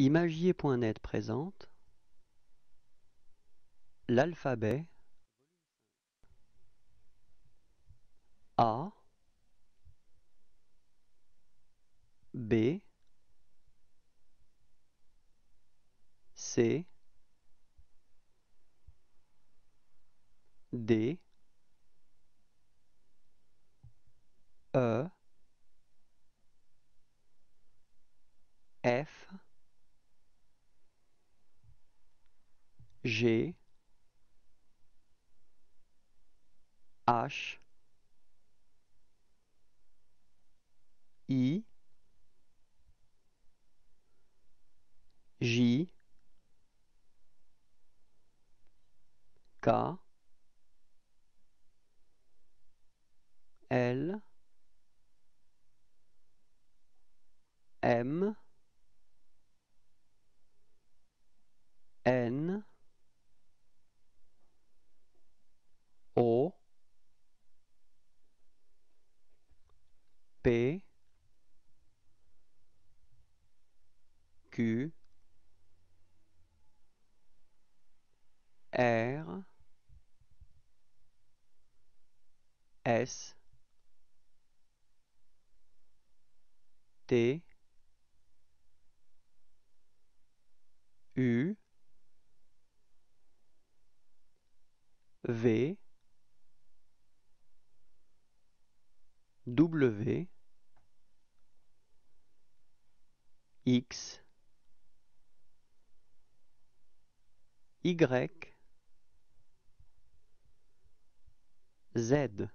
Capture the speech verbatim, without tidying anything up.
Imagier point net présente l'alphabet A, B, C, D, E, F, G, H, I, J, K, L, M, N, O, P, Q, R, S, T, U, V, W, X, Y, Z.